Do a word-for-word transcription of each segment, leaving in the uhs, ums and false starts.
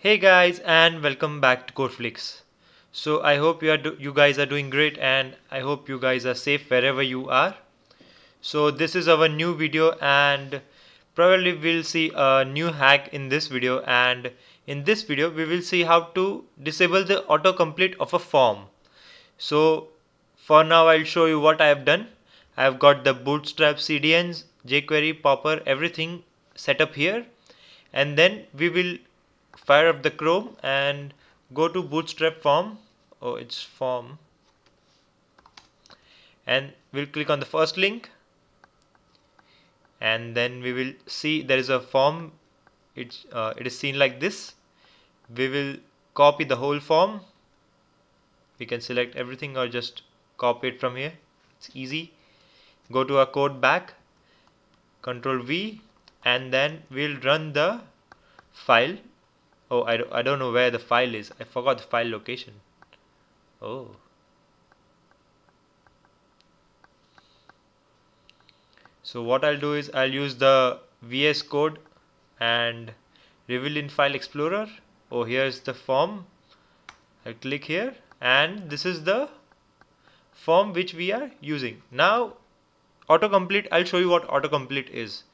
Hey guys, and welcome back to CodeFlix. So I hope you are do you guys are doing great, and I hope you guys are safe wherever you are. So this is our new video, and probably we'll see a new hack in this video, and in this video we will see how to disable the autocomplete of a form. So for now I'll show you what I have done. I've got the Bootstrap C D Ns, jQuery, Popper, everything set up here, and then we will fire up the Chrome and go to Bootstrap form. Oh, it's form, and we'll click on the first link, and then we will see there is a form. It's uh, it is seen like this. We will copy the whole form. We can select everything or just copy it from here. It's easy. Go to our code back, Control V, and then we'll run the file. Oh, I, I don't know where the file is. I forgot the file location. Oh. So what I'll do is I'll use the V S Code and reveal in File Explorer. Oh, here's the form. I'll click here, and this is the form which we are using. Now, autocomplete, I'll show you what autocomplete is.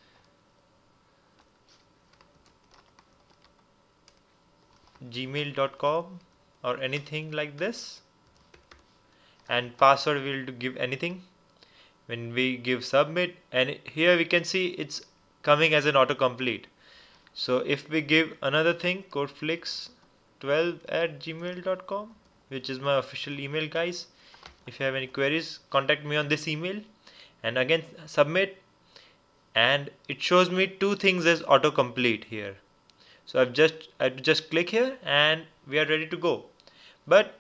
gmail dot com or anything like this, and password will give anything. When we give submit, and here we can see it's coming as an autocomplete. So if we give another thing, codeflix twelve at gmail dot com, which is my official email, guys. If you have any queries, contact me on this email, and again submit, and it shows me two things as autocomplete here. So I've just I just click here, and we are ready to go. But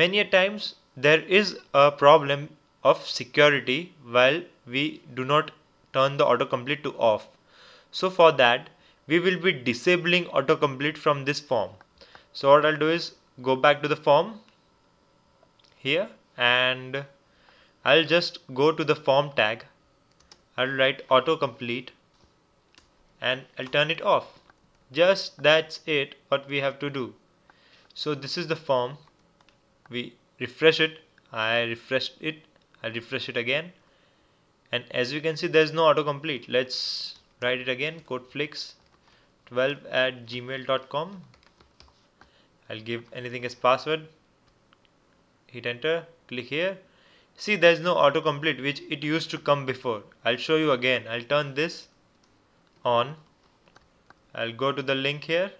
many a times there is a problem of security while we do not turn the autocomplete to off. So for that we will be disabling autocomplete from this form. So what I'll do is go back to the form here, and I'll just go to the form tag. I'll write autocomplete, and I'll turn it off. Just that's it, what we have to do. So this is the form. We refresh it. I refreshed it. I refresh it again, and as you can see, there's no autocomplete. Let's write it again. codeflix twelve at gmail dot com. I'll give anything as password. Hit enter. Click here. See, there's no autocomplete which it used to come before. I'll show you again. I'll turn this on. I'll go to the link here.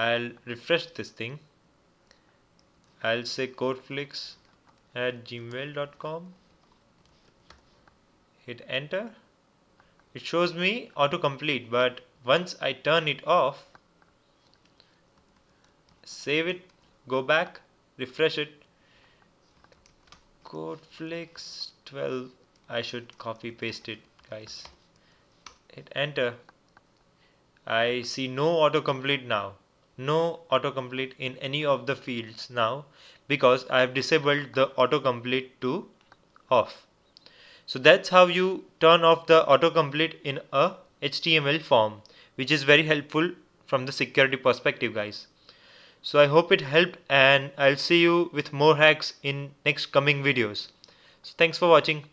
I'll refresh this thing. I'll say codeflix at gmail dot com. Hit enter. It shows me autocomplete, but once I turn it off, save it, go back, refresh it. codeflix twelve. I should copy paste it, guys. Hit enter. I see no autocomplete now, no autocomplete in any of the fields now, because I have disabled the autocomplete to off. So that's how you turn off the autocomplete in a H T M L form, which is very helpful from the security perspective, guys. So I hope it helped, and I'll see you with more hacks in next coming videos. So thanks for watching.